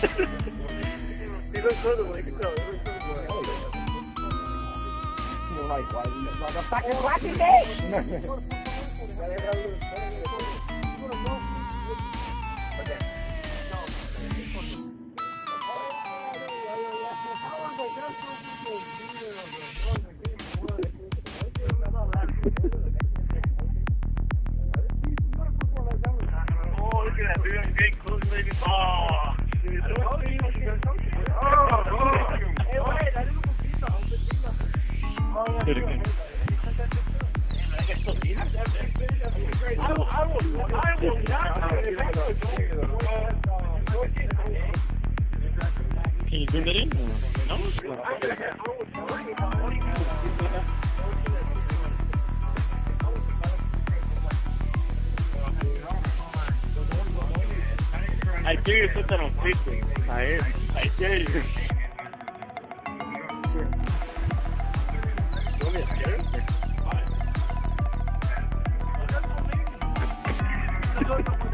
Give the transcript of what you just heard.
He looks so like it though. He looks so like a fucking rocket dish. Did it again. I will not. Can you do that in? No. I dare you to put that on Facebook. I dare you.